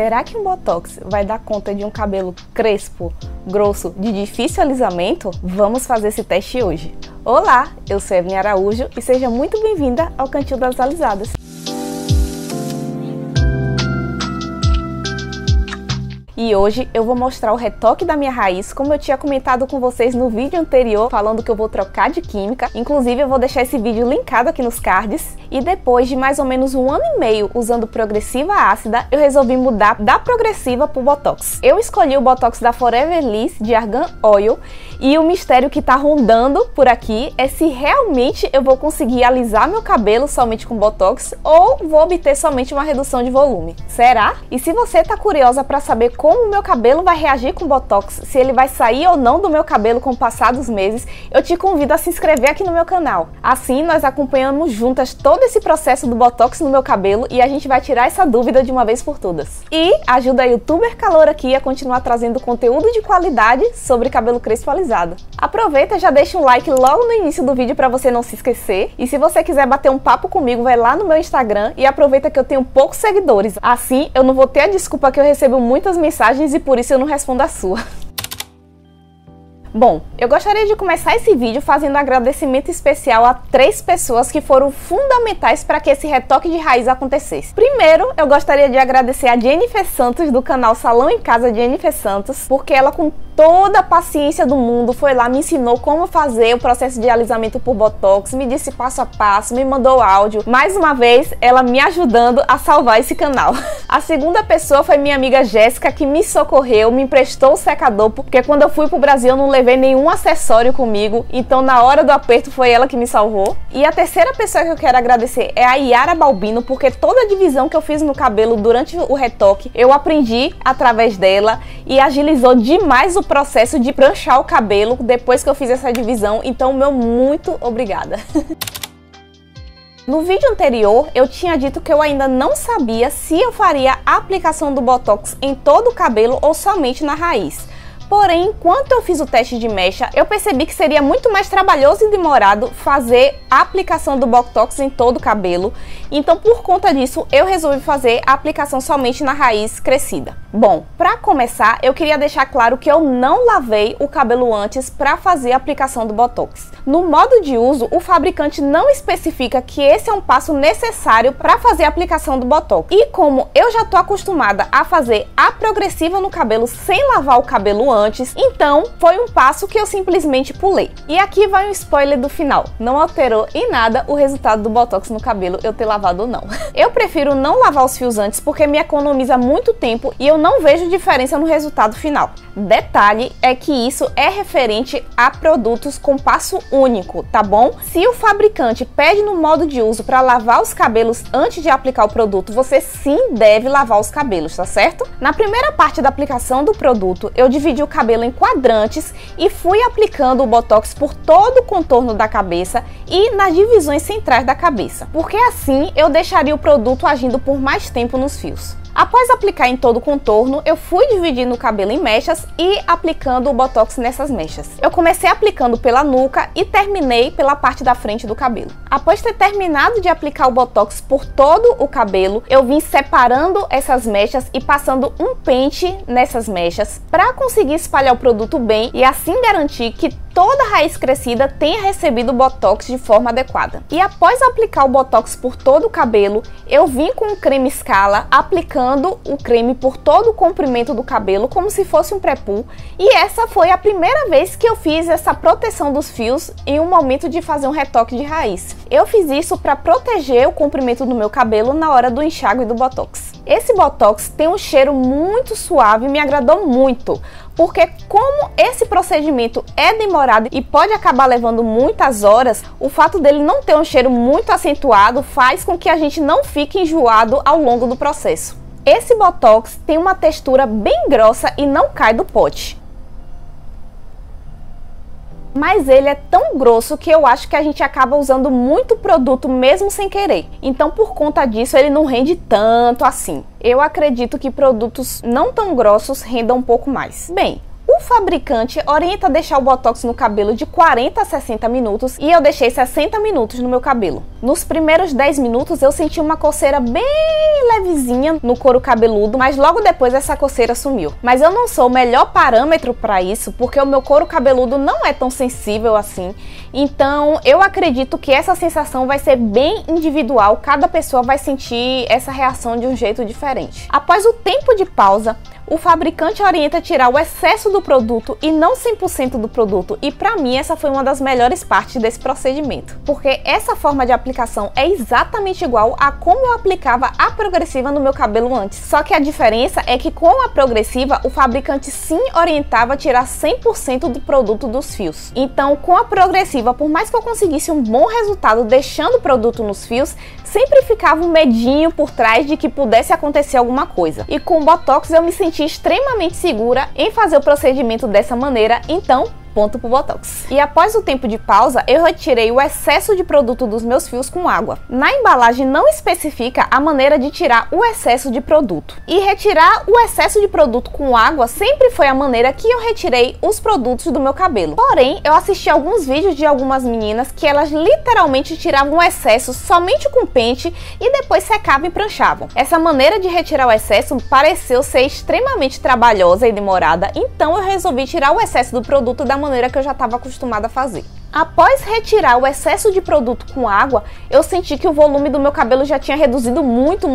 Será que um Botox vai dar conta de um cabelo crespo, grosso, de difícil alisamento? Vamos fazer esse teste hoje. Olá, eu sou Evellyn Araújo e seja muito bem-vinda ao Cantinho das Alisadas. E hoje eu vou mostrar o retoque da minha raiz, como eu tinha comentado com vocês no vídeo anterior, falando que eu vou trocar de química. Inclusive eu vou deixar esse vídeo linkado aqui nos cards. E depois de mais ou menos um ano e meio usando progressiva ácida, eu resolvi mudar da progressiva pro Botox. Eu escolhi o Botox da Forever Liss de Argan Oil. E o mistério que tá rondando por aqui é se realmente eu vou conseguir alisar meu cabelo somente com Botox ou vou obter somente uma redução de volume. Será? E se você tá curiosa para saber como o meu cabelo vai reagir com Botox, se ele vai sair ou não do meu cabelo com o passar dos meses, eu te convido a se inscrever aqui no meu canal. Assim nós acompanhamos juntas todo esse processo do Botox no meu cabelo e a gente vai tirar essa dúvida de uma vez por todas. E ajuda a youtuber Caloura aqui a continuar trazendo conteúdo de qualidade sobre cabelo crespo alisado. Aproveita e já deixa um like logo no início do vídeo para você não se esquecer. E se você quiser bater um papo comigo, vai lá no meu Instagram e aproveita que eu tenho poucos seguidores. Assim eu não vou ter a desculpa que eu recebo muitas mensagens e por isso eu não respondo a sua. Bom, eu gostaria de começar esse vídeo fazendo um agradecimento especial a três pessoas que foram fundamentais para que esse retoque de raiz acontecesse. Primeiro, eu gostaria de agradecer a Jennifer Santos do canal Salão em Casa de Jennifer Santos, porque ela com toda a paciência do mundo foi lá, me ensinou como fazer o processo de alisamento por Botox, me disse passo a passo, me mandou áudio. Mais uma vez, ela me ajudando a salvar esse canal. A segunda pessoa foi minha amiga Jéssica, que me socorreu, me emprestou o secador, porque quando eu fui pro Brasil eu não levei nenhum acessório comigo, então na hora do aperto foi ela que me salvou. E a terceira pessoa que eu quero agradecer é a Iara Balbino, porque toda a divisão que eu fiz no cabelo durante o retoque, eu aprendi através dela e agilizou demais o processo de pranchar o cabelo depois que eu fiz essa divisão, então meu muito obrigada. No vídeo anterior, eu tinha dito que eu ainda não sabia se eu faria a aplicação do Botox em todo o cabelo ou somente na raiz. Porém, enquanto eu fiz o teste de mecha, eu percebi que seria muito mais trabalhoso e demorado fazer a aplicação do Botox em todo o cabelo. Então, por conta disso, eu resolvi fazer a aplicação somente na raiz crescida. Bom, pra começar, eu queria deixar claro que eu não lavei o cabelo antes pra fazer a aplicação do Botox. No modo de uso, o fabricante não especifica que esse é um passo necessário pra fazer a aplicação do Botox. E como eu já tô acostumada a fazer a progressiva no cabelo sem lavar o cabelo antes, então foi um passo que eu simplesmente pulei. E aqui vai um spoiler do final: não alterou em nada o resultado do Botox no cabelo eu ter lavado ou não. Eu prefiro não lavar os fios antes porque me economiza muito tempo e eu não vejo diferença no resultado final. Detalhe é que isso é referente a produtos com passo único, tá bom? Se o fabricante pede no modo de uso para lavar os cabelos antes de aplicar o produto, você sim deve lavar os cabelos, tá certo? Na primeira parte da aplicação do produto, eu dividi o cabelo em quadrantes e fui aplicando o Botox por todo o contorno da cabeça e nas divisões centrais da cabeça, porque assim eu deixaria o produto agindo por mais tempo nos fios. Após aplicar em todo o contorno, eu fui dividindo o cabelo em mechas e aplicando o Botox nessas mechas. Eu comecei aplicando pela nuca e terminei pela parte da frente do cabelo. Após ter terminado de aplicar o Botox por todo o cabelo, eu vim separando essas mechas e passando um pente nessas mechas para conseguir espalhar o produto bem e assim garantir que toda a raiz crescida tenha recebido o Botox de forma adequada. E após aplicar o Botox por todo o cabelo, eu vim com o creme SKALA aplicando o creme por todo o comprimento do cabelo como se fosse um pré-pull, e essa foi a primeira vez que eu fiz essa proteção dos fios em um momento de fazer um retoque de raiz. Eu fiz isso para proteger o comprimento do meu cabelo na hora do enxágue do Botox. Esse Botox tem um cheiro muito suave e me agradou muito, porque como esse procedimento é demorado e pode acabar levando muitas horas, o fato dele não ter um cheiro muito acentuado faz com que a gente não fique enjoado ao longo do processo. Esse Botox tem uma textura bem grossa e não cai do pote. Mas ele é tão grosso que eu acho que a gente acaba usando muito produto mesmo sem querer. Então por conta disso ele não rende tanto assim. Eu acredito que produtos não tão grossos rendam um pouco mais. Bem, o O fabricante orienta a deixar o botox no cabelo de 40 a 60 minutos e eu deixei 60 minutos no meu cabelo. Nos primeiros 10 minutos eu senti uma coceira bem levezinha no couro cabeludo, mas logo depois essa coceira sumiu. Mas eu não sou o melhor parâmetro para isso, porque o meu couro cabeludo não é tão sensível assim. Então eu acredito que essa sensação vai ser bem individual, cada pessoa vai sentir essa reação de um jeito diferente. Após o tempo de pausa, o fabricante orienta a tirar o excesso do produto e não 100% do produto, e pra mim essa foi uma das melhores partes desse procedimento, porque essa forma de aplicação é exatamente igual a como eu aplicava a progressiva no meu cabelo antes, só que a diferença é que com a progressiva o fabricante sim orientava a tirar 100% do produto dos fios. Então com a progressiva, por mais que eu conseguisse um bom resultado deixando o produto nos fios, sempre ficava um medinho por trás de que pudesse acontecer alguma coisa, e com o Botox eu me senti extremamente segura em fazer o procedimento dessa maneira, então ponto pro Botox. E após o tempo de pausa, eu retirei o excesso de produto dos meus fios com água. Na embalagem não especifica a maneira de tirar o excesso de produto. E retirar o excesso de produto com água sempre foi a maneira que eu retirei os produtos do meu cabelo. Porém, eu assisti alguns vídeos de algumas meninas que elas literalmente tiravam o excesso somente com pente e depois secavam e pranchavam. Essa maneira de retirar o excesso pareceu ser extremamente trabalhosa e demorada, então eu resolvi tirar o excesso do produto da maneira que eu já estava acostumada a fazer. Após retirar o excesso de produto com água, eu senti que o volume do meu cabelo já tinha reduzido muito,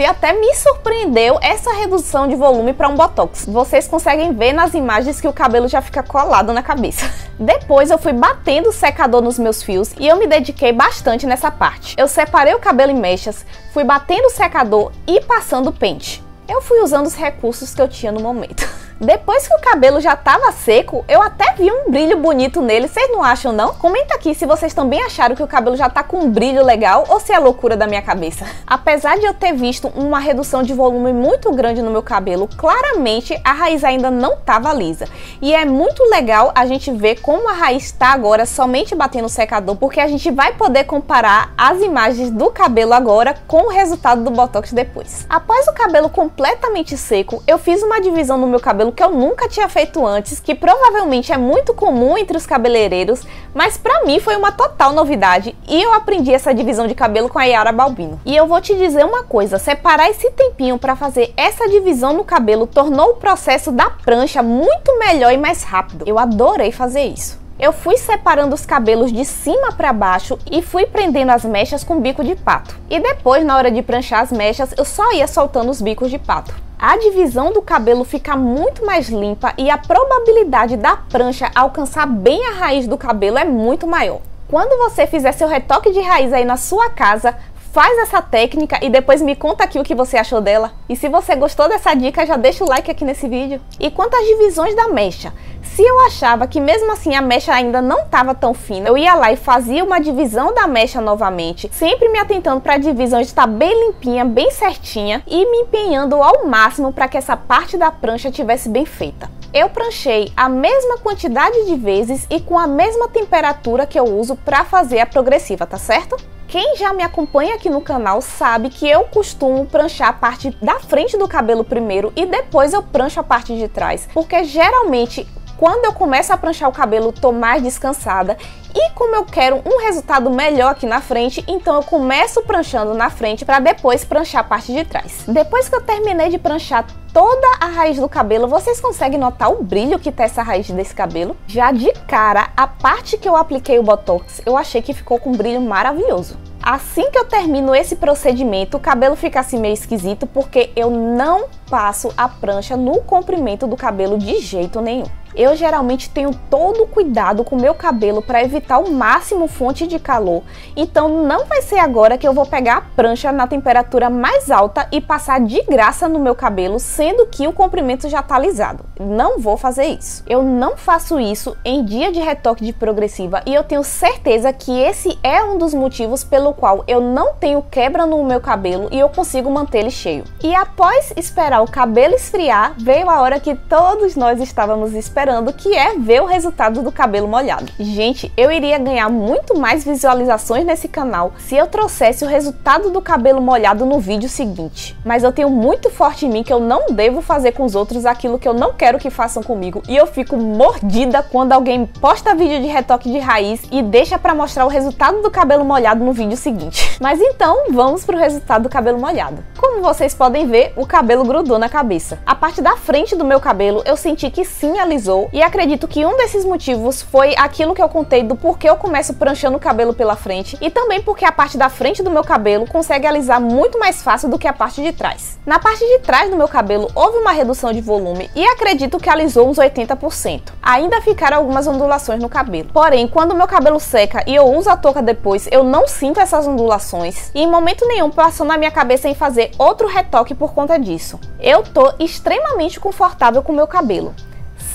e até me surpreendeu essa redução de volume para um Botox. Vocês conseguem ver nas imagens que o cabelo já fica colado na cabeça. Depois eu fui batendo o secador nos meus fios e eu me dediquei bastante nessa parte. Eu separei o cabelo em mechas, fui batendo o secador e passando o pente. Eu fui usando os recursos que eu tinha no momento. Depois que o cabelo já estava seco, eu até vi um brilho bonito nele, vocês não acham não? Comenta aqui se vocês também acharam que o cabelo já tá com um brilho legal ou se é loucura da minha cabeça. Apesar de eu ter visto uma redução de volume muito grande no meu cabelo, claramente a raiz ainda não estava lisa. E é muito legal a gente ver como a raiz está agora somente batendo o secador, porque a gente vai poder comparar as imagens do cabelo agora com o resultado do Botox depois. Após o cabelo completamente seco, eu fiz uma divisão no meu cabelo que eu nunca tinha feito antes, que provavelmente é muito comum entre os cabeleireiros, mas pra mim foi uma total novidade e eu aprendi essa divisão de cabelo com a Iara Balbino. E eu vou te dizer uma coisa, separar esse tempinho pra fazer essa divisão no cabelo tornou o processo da prancha muito melhor e mais rápido. Eu adorei fazer isso. Eu fui separando os cabelos de cima para baixo e fui prendendo as mechas com bico de pato. E depois, na hora de pranchar as mechas, eu só ia soltando os bicos de pato. A divisão do cabelo fica muito mais limpa e a probabilidade da prancha alcançar bem a raiz do cabelo é muito maior. Quando você fizer seu retoque de raiz aí na sua casa, faz essa técnica e depois me conta aqui o que você achou dela. E se você gostou dessa dica, já deixa o like aqui nesse vídeo. E quanto às divisões da mecha, se eu achava que mesmo assim a mecha ainda não estava tão fina, eu ia lá e fazia uma divisão da mecha novamente, sempre me atentando para a divisão estar bem limpinha, bem certinha, e me empenhando ao máximo para que essa parte da prancha tivesse bem feita. Eu pranchei a mesma quantidade de vezes e com a mesma temperatura que eu uso para fazer a progressiva, tá certo? Quem já me acompanha aqui no canal sabe que eu costumo pranchar a parte da frente do cabelo primeiro e depois eu prancho a parte de trás, porque geralmente quando eu começo a pranchar o cabelo tô mais descansada e como eu quero um resultado melhor aqui na frente, então eu começo pranchando na frente para depois pranchar a parte de trás. Depois que eu terminei de pranchar toda a raiz do cabelo, vocês conseguem notar o brilho que tá essa raiz desse cabelo? Já de cara, a parte que eu apliquei o Botox, eu achei que ficou com um brilho maravilhoso. Assim que eu termino esse procedimento, o cabelo fica assim meio esquisito, porque eu não passo a prancha no comprimento do cabelo de jeito nenhum. Eu geralmente tenho todo o cuidado com o meu cabelo para evitar o máximo fonte de calor, então não vai ser agora que eu vou pegar a prancha na temperatura mais alta e passar de graça no meu cabelo, sendo que o comprimento já tá alisado. Não vou fazer isso. Eu não faço isso em dia de retoque de progressiva e eu tenho certeza que esse é um dos motivos pelo qual eu não tenho quebra no meu cabelo e eu consigo manter ele cheio. E após esperar o cabelo esfriar, veio a hora que todos nós estávamos esperando. esperando, que é ver o resultado do cabelo molhado. Gente, eu iria ganhar muito mais visualizações nesse canal se eu trouxesse o resultado do cabelo molhado no vídeo seguinte. Mas eu tenho muito forte em mim que eu não devo fazer com os outros aquilo que eu não quero que façam comigo, e eu fico mordida quando alguém posta vídeo de retoque de raiz e deixa pra mostrar o resultado do cabelo molhado no vídeo seguinte. Mas então, vamos pro resultado do cabelo molhado. Como vocês podem ver, o cabelo grudou na cabeça. A parte da frente do meu cabelo eu senti que sim alisou, e acredito que um desses motivos foi aquilo que eu contei do porquê eu começo pranchando o cabelo pela frente, e também porque a parte da frente do meu cabelo consegue alisar muito mais fácil do que a parte de trás. Na parte de trás do meu cabelo houve uma redução de volume e acredito que alisou uns 80%. Ainda ficaram algumas ondulações no cabelo. Porém, quando meu cabelo seca e eu uso a touca depois, eu não sinto essas ondulações e em momento nenhum passou na minha cabeça em fazer outro retoque por conta disso. Eu tô extremamente confortável com meu cabelo.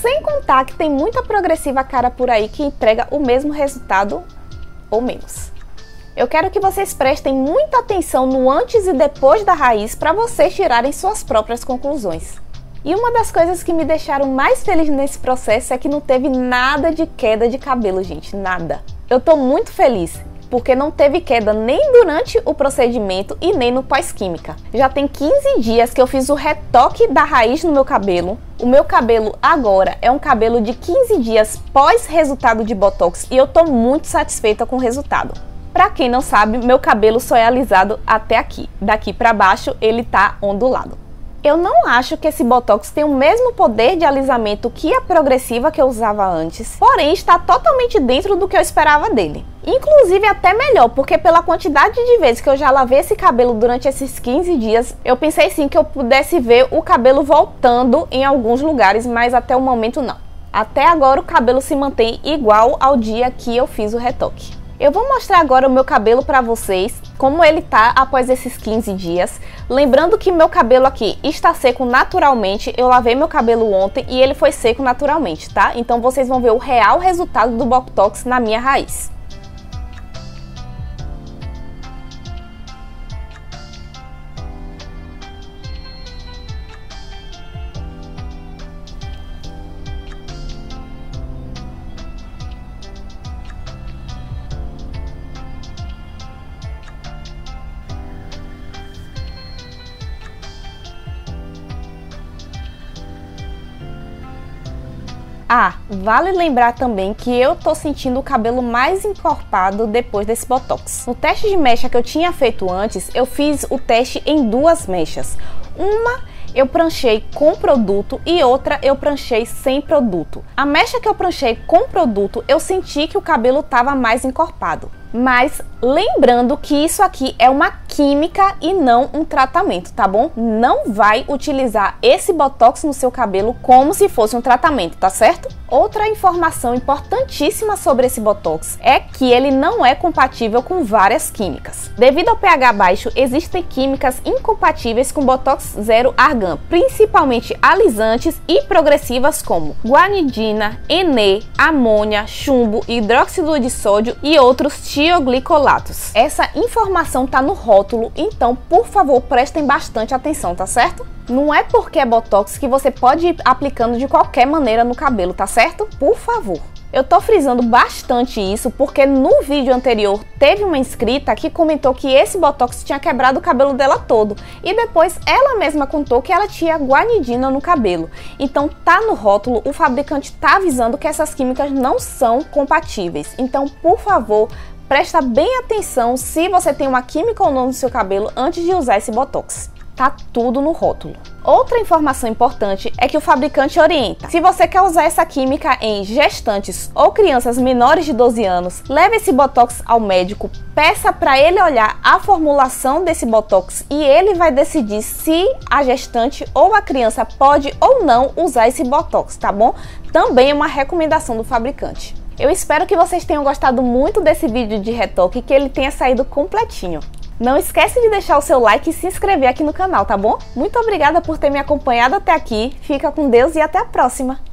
Sem contar que tem muita progressiva cara por aí que entrega o mesmo resultado ou menos. Eu quero que vocês prestem muita atenção no antes e depois da raiz para vocês tirarem suas próprias conclusões. E uma das coisas que me deixaram mais feliz nesse processo é que não teve nada de queda de cabelo, gente, nada. Eu tô muito feliz, porque não teve queda nem durante o procedimento e nem no pós-química. Já tem 15 dias que eu fiz o retoque da raiz no meu cabelo. O meu cabelo agora é um cabelo de 15 dias pós-resultado de Botox e eu tô muito satisfeita com o resultado. Pra quem não sabe, meu cabelo só é alisado até aqui. Daqui pra baixo ele tá ondulado. Eu não acho que esse Botox tem o mesmo poder de alisamento que a progressiva que eu usava antes, porém está totalmente dentro do que eu esperava dele. Inclusive até melhor, porque pela quantidade de vezes que eu já lavei esse cabelo durante esses 15 dias, eu pensei sim que eu pudesse ver o cabelo voltando em alguns lugares, mas até o momento não. Até agora o cabelo se mantém igual ao dia que eu fiz o retoque. Eu vou mostrar agora o meu cabelo pra vocês, como ele tá após esses 15 dias. Lembrando que meu cabelo aqui está seco naturalmente, eu lavei meu cabelo ontem e ele foi seco naturalmente, tá? Então vocês vão ver o real resultado do Botox na minha raiz. Ah, vale lembrar também que eu tô sentindo o cabelo mais encorpado depois desse Botox. No teste de mecha que eu tinha feito antes, eu fiz o teste em duas mechas. Uma eu pranchei com produto e outra eu pranchei sem produto. A mecha que eu pranchei com produto, eu senti que o cabelo tava mais encorpado. Mas lembrando que isso aqui é uma química e não um tratamento, tá bom? Não vai utilizar esse Botox no seu cabelo como se fosse um tratamento, tá certo? Outra informação importantíssima sobre esse Botox é que ele não é compatível com várias químicas. Devido ao pH baixo, existem químicas incompatíveis com Botox Zero Argan, principalmente alisantes e progressivas como guanidina, ENE, amônia, chumbo, hidróxido de sódio e outros tipos. Tioglicolatos. Essa informação tá no rótulo, então por favor prestem bastante atenção, tá certo? Não é porque é Botox que você pode ir aplicando de qualquer maneira no cabelo, tá certo? Por favor. Eu tô frisando bastante isso porque no vídeo anterior teve uma inscrita que comentou que esse Botox tinha quebrado o cabelo dela todo e depois ela mesma contou que ela tinha guanidina no cabelo. Então tá no rótulo, o fabricante tá avisando que essas químicas não são compatíveis. Então, por favor, presta bem atenção se você tem uma química ou não no seu cabelo antes de usar esse Botox. Tá tudo no rótulo. Outra informação importante é que o fabricante orienta. Se você quer usar essa química em gestantes ou crianças menores de 12 anos, leve esse Botox ao médico, peça para ele olhar a formulação desse Botox e ele vai decidir se a gestante ou a criança pode ou não usar esse Botox, tá bom? Também é uma recomendação do fabricante. Eu espero que vocês tenham gostado muito desse vídeo de retoque e que ele tenha saído completinho. Não esquece de deixar o seu like e se inscrever aqui no canal, tá bom? Muito obrigada por ter me acompanhado até aqui, fica com Deus e até a próxima!